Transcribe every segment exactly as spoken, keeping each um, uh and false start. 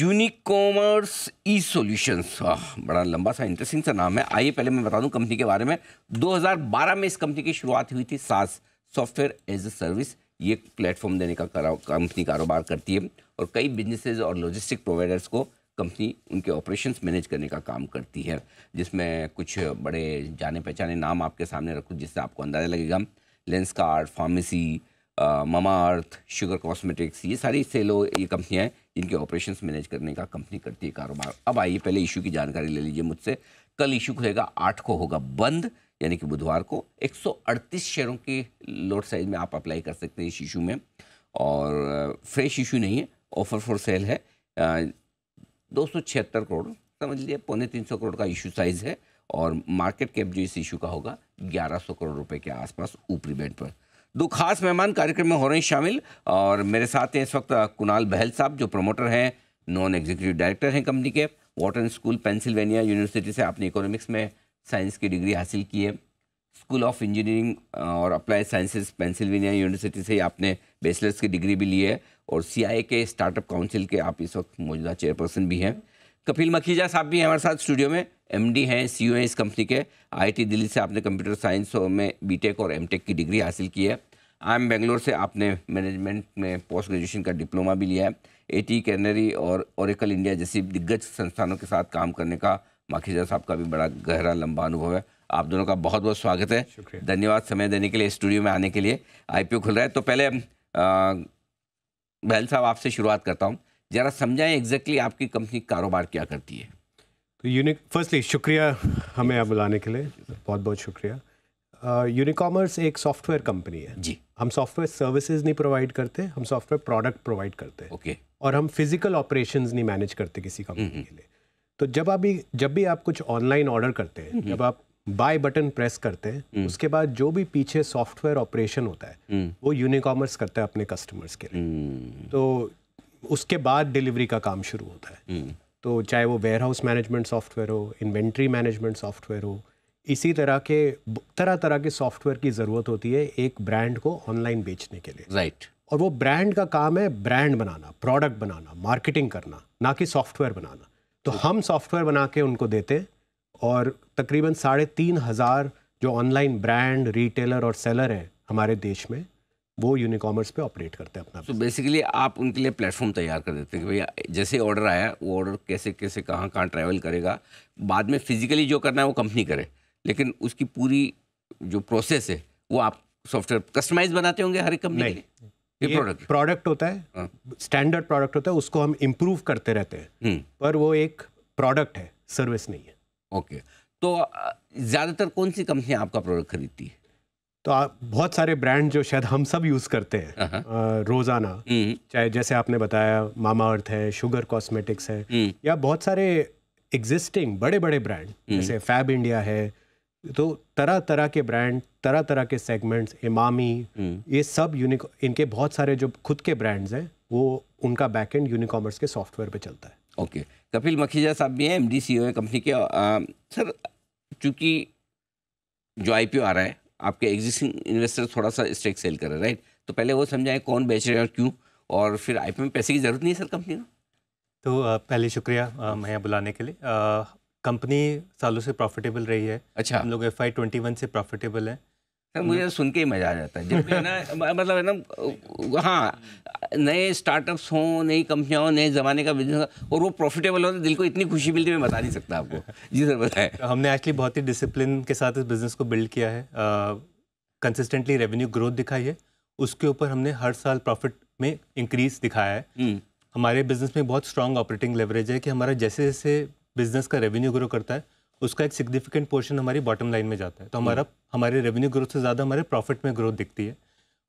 Unicommerce e solutions, बड़ा लंबा सा इंटरेस्टिंग सा नाम है। आइए पहले मैं बता दूं कंपनी के बारे में। दो हज़ार बारह में इस कंपनी की शुरुआत हुई थी। SaaS software as a service ये प्लेटफॉर्म देने का कंपनी कारोबार करती है और कई बिजनेसेस और लॉजिस्टिक प्रोवाइडर्स को कंपनी उनके ऑपरेशंस मैनेज करने का काम करती है, जिसमें कुछ बड़े जाने पहचाने नाम आपके सामने रखूँ जिससे आपको अंदाज़ा लगेगा। Lenskart, pharmacy, Mamaearth, sugar cosmetics, ये सारी सेलो ये कंपनियाँ हैं जिनके ऑपरेशंस मैनेज करने का कंपनी करती है कारोबार। अब आइए पहले इशू की जानकारी ले लीजिए मुझसे। कल इशू खुलेगा आठ को, होगा बंद, यानी कि बुधवार को। एक सौ अड़तीस शेयरों के लोट साइज में आप अप्लाई कर सकते हैं इस इशू में, और फ्रेश इशू नहीं है, ऑफर फॉर सेल है। दो सौ छिहत्तर करोड़ समझ लीजिए, पौने तीन सौ करोड़ का इशू साइज़ है, और मार्केट कैप जो इस इशू का होगा ग्यारह सौ करोड़ रुपये के आसपास ऊपरी बैंड पर। दो खास मेहमान कार्यक्रम में हो रहे हैं शामिल, और मेरे साथ हैं इस वक्त कुणाल बहल साहब जो प्रमोटर हैं, नॉन एग्जीक्यूटिव डायरेक्टर हैं कंपनी के। वॉर्टन स्कूल पेंसिल्वेनिया यूनिवर्सिटी से आपने इकोनॉमिक्स में साइंस की डिग्री हासिल की है। स्कूल ऑफ इंजीनियरिंग और अप्लाइड साइंसेज पेंसिल्वेनिया यूनिवर्सिटी से आपने बैचलर्स की डिग्री भी ली है, और सी आई ए के स्टार्टअप काउंसिल के आप इस वक्त मौजूदा चेयरपर्सन भी हैं। कपिल मखीजा साहब भी हैं हमारे साथ स्टूडियो में, एमडी हैं, सीईओ हैं इस कंपनी के। आईआईटी दिल्ली से आपने कंप्यूटर साइंस में बीटेक और एमटेक की डिग्री हासिल की है। आईआईएम बेंगलोर से आपने मैनेजमेंट में पोस्ट ग्रेजुएशन का डिप्लोमा भी लिया है। एटी, कैनरी और ओरेकल इंडिया जैसी दिग्गज संस्थानों के साथ काम करने का मखीजा साहब का भी बड़ा गहरा लंबा अनुभव है। आप दोनों का बहुत बहुत स्वागत है, शुक्रिया, धन्यवाद समय देने के लिए, स्टूडियो में आने के लिए। आईपीओ खुल रहा है तो पहले बहल साहब आपसे शुरुआत करता हूँ, जरा समझाएं एग्जैक्टली आपकी कंपनी कारोबार क्या करती है। तो यूनिक फर्स्टली शुक्रिया हमें आप बुलाने के लिए, बहुत बहुत शुक्रिया। यूनिकॉमर्स uh, एक सॉफ्टवेयर कंपनी है जी। हम सॉफ्टवेयर सर्विसेज नहीं प्रोवाइड करते, हम सॉफ्टवेयर प्रोडक्ट प्रोवाइड करते हैं। Okay okay. और हम फिजिकल ऑपरेशंस नहीं मैनेज करते किसी कंपनी के लिए। तो जब आप भी जब भी आप कुछ ऑनलाइन ऑर्डर करते हैं, जब आप बाय बटन प्रेस करते हैं, उसके बाद जो भी पीछे सॉफ्टवेयर ऑपरेशन होता है वो यूनिकॉमर्स करता है अपने कस्टमर्स के लिए। तो उसके बाद डिलीवरी का काम शुरू होता है। तो चाहे वो वेयरहाउस मैनेजमेंट सॉफ्टवेयर हो, इन्वेंट्री मैनेजमेंट सॉफ्टवेयर हो, इसी तरह के तरह तरह के सॉफ्टवेयर की ज़रूरत होती है एक ब्रांड को ऑनलाइन बेचने के लिए, राइट right. और वो ब्रांड का काम है ब्रांड बनाना, प्रोडक्ट बनाना, मार्केटिंग करना, ना कि सॉफ्टवेयर बनाना। तो okay. हम सॉफ्टवेयर बना के उनको देते, और तकरीबन साढ़े तीन हज़ार जो ऑनलाइन ब्रांड, रिटेलर और सेलर हैं हमारे देश में, वो यूनिकॉमर्स पे ऑपरेट करते हैं अपना। तो so बेसिकली आप उनके लिए प्लेटफॉर्म तैयार कर देते हैं कि भैया जैसे ऑर्डर आया वो ऑर्डर कैसे कैसे कहाँ कहाँ ट्रैवल करेगा, बाद में फिजिकली जो करना है वो कंपनी करे, लेकिन उसकी पूरी जो प्रोसेस है वो आप सॉफ्टवेयर कस्टमाइज बनाते होंगे हर एक कंपनी के लिए। प्रोडक्ट प्रोडक्ट होता है, स्टैंडर्ड प्रोडक्ट होता है, उसको हम इम्प्रूव करते रहते हैं, पर वो एक प्रोडक्ट है, सर्विस नहीं है। Okay okay. तो ज़्यादातर कौन सी कंपनियाँ आपका प्रोडक्ट खरीदती है? तो आप बहुत सारे ब्रांड जो शायद हम सब यूज़ करते हैं रोज़ाना, चाहे जैसे आपने बताया मामा अर्थ है, शुगर कॉस्मेटिक्स है, या बहुत सारे एग्जिस्टिंग बड़े बड़े ब्रांड जैसे फैब इंडिया है। तो तरह तरह के ब्रांड, तरह तरह के सेगमेंट्स, इमामी, ये सब यूनिक, इनके बहुत सारे जो खुद के ब्रांड्स हैं वो उनका बैकएंड यूनिकॉमर्स के सॉफ्टवेयर पे चलता है। Okay okay. कपिल मखीजा साहब भी हैं, एम डी सी ओ है कंपनी के। सर चूँकि जो आई पी ओ आ रहा है, आपके एग्जिस्टिंग इन्वेस्टर थोड़ा सा स्टेक सेल कर रहे हैं, राइट? तो पहले वो समझाएं कौन बेच रहे हैं और क्यों, और फिर आईपीओ में पैसे की ज़रूरत नहीं है सर कंपनी को। तो पहले शुक्रिया मैं यहाँ बुलाने के लिए। कंपनी सालों से प्रॉफिटेबल रही है। अच्छा, हम लोग एफ आई ट्वेंटी वन से प्रॉफिटेबल हैं सर। मुझे सुन के ही मज़ा आ जाता है जब है ना, मतलब है ना, हाँ, नए स्टार्टअप्स हों, नई कंपनियाँ हों, नए ज़माने का बिजनेस हो और वो प्रॉफिटेबल हो, तो दिल को इतनी खुशी मिलती है मैं बता नहीं सकता आपको। जी सर बताएं। हमने एक्चुअली बहुत ही डिसिप्लिन के साथ इस बिज़नेस को बिल्ड किया है, कंसिस्टेंटली रेवेन्यू ग्रोथ दिखाई है, उसके ऊपर हमने हर साल प्रॉफिट में इंक्रीज़ दिखाया है। हमारे बिज़नेस में बहुत स्ट्रॉन्ग ऑपरेटिंग लेवरेज है कि हमारा जैसे जैसे बिज़नेस का रेवेन्यू ग्रो करता है उसका एक सिग्निफिकेंट पोर्शन हमारी बॉटम लाइन में जाता है। तो हमारा हमारे रेवेन्यू ग्रोथ से ज़्यादा हमारे प्रॉफिट में ग्रोथ दिखती है,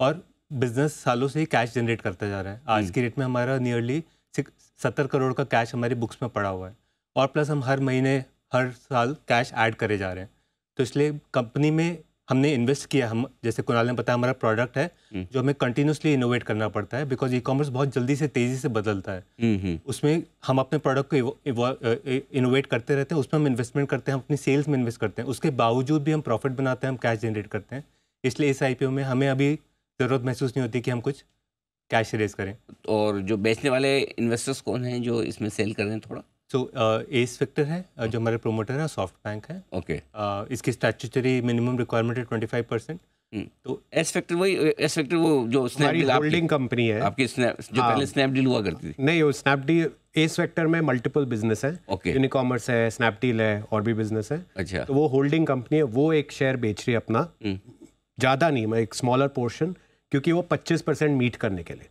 और बिजनेस सालों से ही कैश जनरेट करता जा रहा है। आज की डेट में हमारा नियरली सत्तर करोड़ का कैश हमारी बुक्स में पड़ा हुआ है, और प्लस हम हर महीने हर साल कैश ऐड करे जा रहे हैं। तो इसलिए कंपनी में हमने इन्वेस्ट किया। हम जैसे कुणाल ने बताया हमारा प्रोडक्ट है जो हमें कंटिन्यूसली इनोवेट करना पड़ता है, बिकॉज ई कॉमर्स बहुत जल्दी से तेज़ी से बदलता है। उसमें हम अपने प्रोडक्ट को इनोवेट करते रहते हैं, उसमें हम इन्वेस्टमेंट करते हैं, हम अपनी सेल्स में इन्वेस्ट करते हैं, उसके बावजूद भी हम प्रॉफिट बनाते हैं, हम कैश जनरेट करते हैं। इसलिए इस आई पी ओ में हमें अभी ज़रूरत महसूस नहीं होती कि हम कुछ कैश रेज करें। और जो बेचने वाले इन्वेस्टर्स कौन हैं जो इसमें सेल कर रहे हैं थोड़ा? सो एस फैक्टर है जो हमारे प्रोमोटर हैं, सॉफ्ट बैंक है। Okay okay. uh, इसकी स्टैट्यूटरी मिनिमम रिक्वायरमेंट है ट्वेंटी फाइव परसेंट। तो एस फैक्टर वही एस फैक्टर वो जो स्नैपडील होल्डिंग कंपनी है आपकी, स्नैप जो पहले स्नैपडील हुआ करती थी? नहीं, वो स्नैपडील एस फैक्टर में मल्टीपल बिजनेस है। ओके, यूनिकॉमर्स है, स्नैपडील है, और भी बिजनेस है। अच्छा, तो वो होल्डिंग कंपनी है, वो एक शेयर बेच रही है अपना, ज़्यादा नहीं, मैं एक स्मॉलर पोर्शन, क्योंकि वो पच्चीस परसेंट मीट करने के लिए,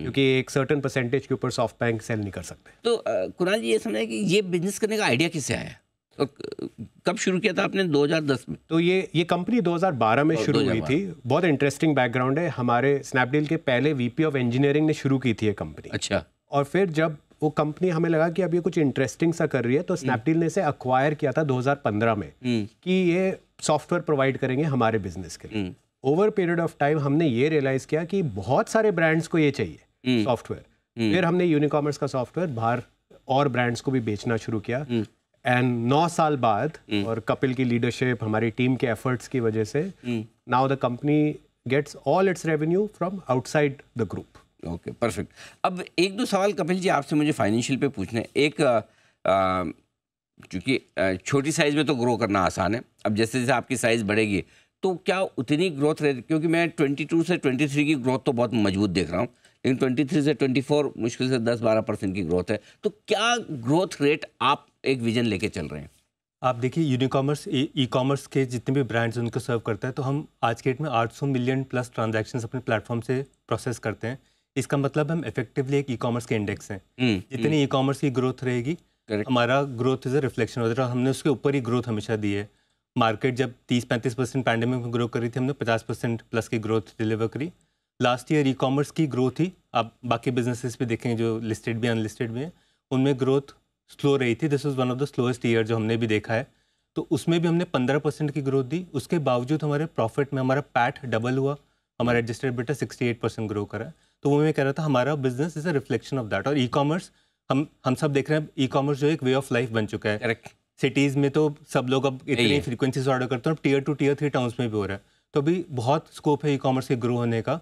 क्योंकि एक सर्टेन परसेंटेज के ऊपर सॉफ्ट बैंक सेल नहीं कर सकते। तो कुणाल जी, ये समझाए कि ये बिजनेस करने का आइडिया किससे आया? तो कब शुरू किया था आपने? दो हज़ार दस में। तो ये ये कंपनी दो हज़ार बारह में शुरू हुई थी। बहुत इंटरेस्टिंग बैकग्राउंड है। हमारे स्नैपडील के पहले वीपी ऑफ इंजीनियरिंग ने शुरू की थी ये कंपनी। अच्छा। और फिर जब वो कंपनी, हमें लगा कि अब ये कुछ इंटरेस्टिंग सा कर रही है, तो स्नैपडील ने इसे अक्वायर किया था दो हज़ार पंद्रह में कि ये सॉफ्टवेयर प्रोवाइड करेंगे हमारे बिजनेस के लिए। ओवर पीरियड ऑफ टाइम हमने ये रियलाइज़ किया कि बहुत सारे ब्रांड्स को ये चाहिए सॉफ्टवेयर। फिर हमने यूनिकॉमर्स का सॉफ्टवेयर बाहर और ब्रांड्स को भी बेचना शुरू किया। एंड नौ साल बाद, और कपिल की लीडरशिप, हमारी टीम के एफर्ट्स की वजह से, now the company gets all its revenue from outside the group. Okay, perfect. अब एक दो सवाल कपिल जी आपसे मुझे फाइनेंशियल पे पूछना है। एक, चूँकि छोटी साइज़ में तो ग्रो करना आसान है, अब जैसे जैसे आपकी साइज़ बढ़ेगी तो क्या उतनी ग्रोथ रहे? क्योंकि मैं बाईस से तेईस की ग्रोथ तो बहुत मजबूत देख रहा हूँ, लेकिन तेईस से चौबीस मुश्किल से दस बारह परसेंट की ग्रोथ है। तो क्या ग्रोथ रेट आप एक विजन लेके चल रहे हैं? आप देखिए, यूनिकॉमर्स ई कॉमर्स के जितने भी ब्रांड्स उनको सर्व करता है, तो हम आज के डेट में आठ सौ मिलियन प्लस ट्रांजैक्शंस अपने प्लेटफॉर्म से प्रोसेस करते हैं। इसका मतलब हम इफेक्टिवली एक ई कॉमर्स के इंडेक्स हैं। जितनी ई कॉमर्स की ग्रोथ रहेगी, हमारा ग्रोथ इज अ रिफ्लेक्शन हो रहा है। हमने उसके ऊपर ही ग्रोथ हमेशा दी है। मार्केट जब तीस पैंतीस परसेंट पैंडेमिक में ग्रो कर रही थी, हमने पचास परसेंट प्लस की ग्रोथ डिलीवर करी। लास्ट ईयर ई कॉमर्स की ग्रोथ ही, आप बाकी बिजनेसेस भी देखेंगे जो लिस्टेड भी अनलिस्टेड भी हैं, उनमें ग्रोथ स्लो रही थी। This is one of the slowest year जो हमने भी देखा है। तो उसमें भी हमने पंद्रह परसेंट की ग्रोथ दी। उसके बावजूद हमारे प्रॉफिट में हमारा पैट डबल हुआ, हमारा एडजस्टेड बेटा सिक्सटी एट परसेंट ग्रो करा। तो वो मैं कह रहा था, हमारा business is a reflection of that. और ई कॉमर्स, हम हम सब देख रहे हैं, ई कॉमर्स जो एक वे ऑफ लाइफ बन चुका है। करेक्ट। सिटीज़ में तो सब लोग अब इतनी फ्रीक्वेंसी से ऑर्डर करते हैं, tier two tier three towns में भी हो रहा है। तो अभी बहुत स्कोप है ई कॉमर्स के ग्रो होने का।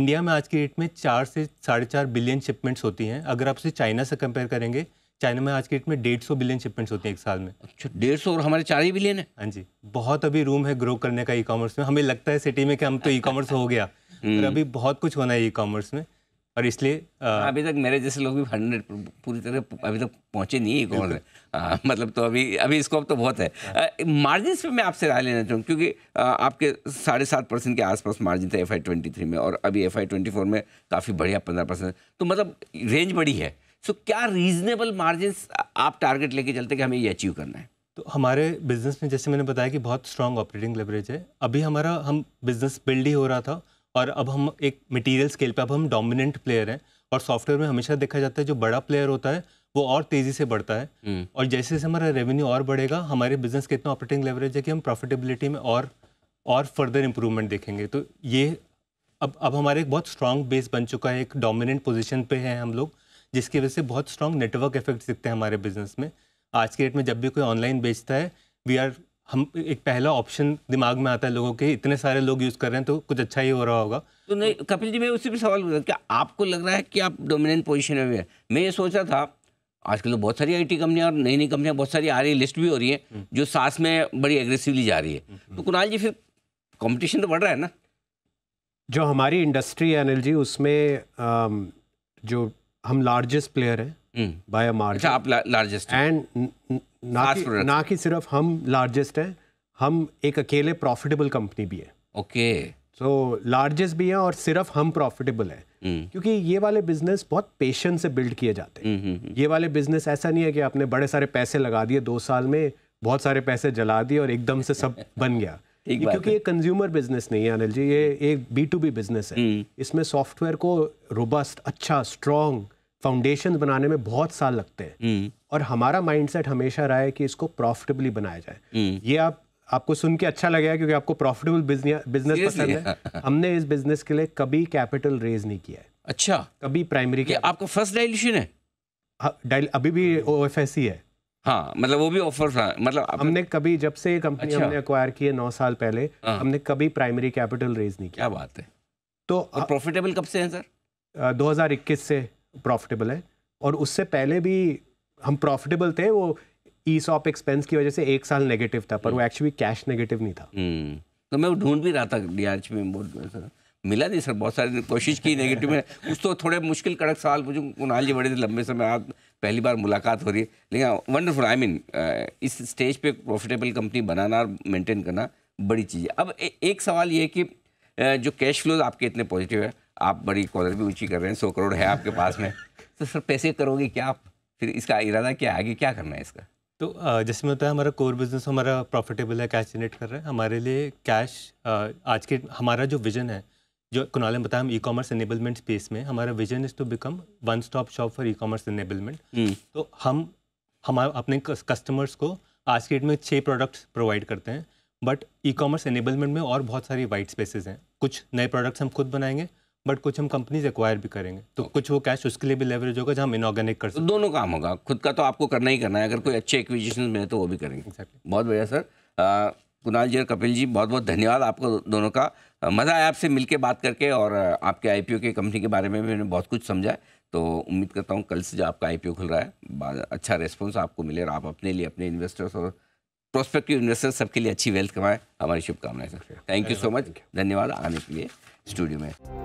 इंडिया में आज की डेट में चार से साढ़े चार बिलियन शिपमेंट्स होती हैं। अगर आप इसे चाइना से कंपेयर करेंगे, चाइना में आज की डेट में डेढ़ सौ बिलियन शिपमेंट्स होती हैं एक साल में। अच्छा, डेढ़ सौ और हमारे चार ही बिलियन है। हाँ जी, बहुत अभी रूम है ग्रो करने का ई कॉमर्स में। हमें लगता है सिटी में कि हम तो ई कॉमर्स हो गया, पर अभी बहुत कुछ होना है ई कॉमर्स में। और इसलिए अभी तक मेरे जैसे लोग भी हंड्रेड पूरी तरह अभी तक पहुँचे नहीं है कॉमर्स में, मतलब तो अभी अभी स्कोप तो बहुत है। मार्जिन पे मैं आपसे राय लेना चाहूँ, क्योंकि आ, आपके साढ़े सात परसेंट के आसपास मार्जिन था एफ आई ट्वेंटी थ्री में, और अभी एफ आई ट्वेंटी फोर में काफ़ी बढ़िया पंद्रह परसेंट, तो मतलब रेंज बड़ी है। सो क्या रीजनेबल मार्जिन आप टारगेट लेके चलते कि हमें ये अचीव करना है? तो हमारे बिजनेस में, जैसे मैंने बताया कि बहुत स्ट्रॉन्ग ऑपरेटिंग लेवरेज है। अभी हमारा हम बिजनेस बिल्ड ही हो रहा था, और अब हम एक मटेरियल स्केल पे अब हम डोमिनेंट प्लेयर हैं। और सॉफ्टवेयर में हमेशा देखा जाता है जो बड़ा प्लेयर होता है वो और तेज़ी से बढ़ता है, और जैसे जैसे हमारा रेवेन्यू और बढ़ेगा, हमारे बिजनेस के इतना ऑपरेटिंग लेवरेज है कि हम प्रॉफिटेबिलिटी में और और फर्दर इम्प्रूवमेंट देखेंगे। तो ये अब अब हमारे एक बहुत स्ट्रॉन्ग बेस बन चुका है, एक डोमिनेंट पोजीशन पे हैं हम लोग, जिसकी वजह से बहुत स्ट्रॉन्ग नेटवर्क इफेक्ट दिखते हैं हमारे बिजनेस में। आज के डेट में जब भी कोई ऑनलाइन बेचता है, वी आर हम एक पहला ऑप्शन दिमाग में आता है लोगों के, इतने सारे लोग यूज़ कर रहे हैं तो कुछ अच्छा ही हो रहा होगा। तो नहीं कपिल जी, मैं उसी पे सवाल करता हूँ, क्या आपको लग रहा है कि आप डोमिनेंट पोजीशन में हैं? मैं ये सोच रहा था, आजकल तो बहुत सारी आईटी कंपनियां और नई नई कंपनियां बहुत सारी आ रही है, लिस्ट भी हो रही है, जो सास में बड़ी एग्रेसिवली जा रही है। तो कुणाल जी, फिर कॉम्पिटिशन तो बढ़ रहा है ना? जो हमारी इंडस्ट्री है अनिल जी, उसमें जो हम लार्जेस्ट प्लेयर हैं बाय अ मार्जिन। आप लार्जेस्ट एंड ना कि, ना कि सिर्फ हम लार्जेस्ट हैं, हम एक अकेले प्रॉफिटेबल कंपनी भी है। ओके, सो लार्जेस्ट भी हैं और सिर्फ हम प्रॉफिटेबल हैं, क्योंकि ये वाले बिजनेस बहुत पेशेंस से बिल्ड किए जाते हैं। ये वाले बिजनेस ऐसा नहीं है कि आपने बड़े सारे पैसे लगा दिए, दो साल में बहुत सारे पैसे जला दिए और एकदम से सब बन गया। क्योंकि ये कंज्यूमर बिजनेस नहीं है अनिल जी, ये एक बी टू बी बिजनेस है। इसमें सॉफ्टवेयर को रोबस्ट, अच्छा, स्ट्रॉन्ग फाउंडेशन बनाने में बहुत साल लगते हैं, और हमारा माइंडसेट हमेशा रहा है कि इसको प्रॉफिटेबली बनाया जाए। ये आप आपको सुन के अच्छा लगेगा क्योंकि आपको प्रॉफिटेबल बिजनेस पसंद है। हमने इस बिजनेस के लिए कभी कैपिटल रेज नहीं किया है। अच्छा, कभी प्राइमरी के आपका फर्स्ट डायल्यूशन है? हाँ, अभी भी ओएफएस ही है। हाँ, मतलब वो भी ऑफर था, मतलब हमने कभी, जब से ये कंपनी हमने एक्वायर की है नौ साल पहले, हमने कभी प्राइमरी कैपिटल रेज नहीं किया। क्या बात है। तो प्रॉफिटेबल कब से है सर? दो हज़ार इक्कीस से प्रॉफिटेबल है और उससे पहले भी हम प्रॉफिटेबल थे, वो ई सॉप एक्सपेंस की वजह से एक साल नेगेटिव था, पर वो एक्चुअली कैश नेगेटिव नहीं था। तो मैं वो ढूंढ भी रहा था डीआरएच में, बहुत मिला नहीं सर, बहुत सारी कोशिश की नेगेटिव में। कुछ तो थोड़े मुश्किल कड़क साल, मुझे कुणाल जी बड़े लंबे समय आप पहली बार मुलाकात हो रही है, लेकिन वंडरफुल। आई मीन इस स्टेज पे प्रॉफिटेबल कंपनी बनाना और मेंटेन करना बड़ी चीज़ है। अब ए, एक सवाल ये कि जो कैश फ्लोज आपके इतने पॉजिटिव है, आप बड़ी कॉलर भी ऊँची कर रहे हैं, सौ करोड़ है आपके पास में, तो सर पैसे करोगे क्या आप? फिर इसका इरादा क्या, आगे क्या करना है इसका? तो जैसे मैं बताया, हमारा कोर बिजनेस हमारा प्रॉफिटेबल है, कैश जनरेट कर रहा है। हमारे लिए कैश आज के हमारा जो विजन है, जो कुणाल ने बताया, हम ई कॉमर्स एनेबलमेंट स्पेस में, हमारा vision is to become one stop shop for e commerce enablement. तो हम हमारे अपने कस्टमर्स को आज के डेट में छः प्रोडक्ट्स प्रोवाइड करते हैं, बट ई कॉमर्स एनेबलमेंट में और बहुत सारी वाइट स्पेसेस हैं। कुछ नए प्रोडक्ट्स हम खुद बनाएंगे, बट कुछ हम कंपनीज एक्वायर भी करेंगे, तो कुछ वो कैश उसके लिए भी लेवरेज होगा जहाँ हम इनऑर्गेनिक कर सकते हैं। तो दोनों काम होगा, खुद का तो आपको करना ही करना है, अगर कोई अच्छे एक्विजिशन में तो वो भी करेंगे। exactly. बहुत बढ़िया सर, कुणाल जी और कपिल जी, बहुत बहुत धन्यवाद आपको दोनों का। मज़ा आया आपसे मिलके बात करके, और आपके आईपीओ के कंपनी के बारे में भी मैंने बहुत कुछ समझा। तो उम्मीद करता हूँ कल से जो आपका आईपीओ खुल रहा है, अच्छा रेस्पॉन्स आपको मिले और आप अपने लिए, अपने इन्वेस्टर्स और प्रोस्पेक्टिव इन्वेस्टर्स सबके लिए अच्छी वेल्थ कमाएँ। हमारी शुभकामनाएं sir. Thank you so much, धन्यवाद आने के लिए स्टूडियो में।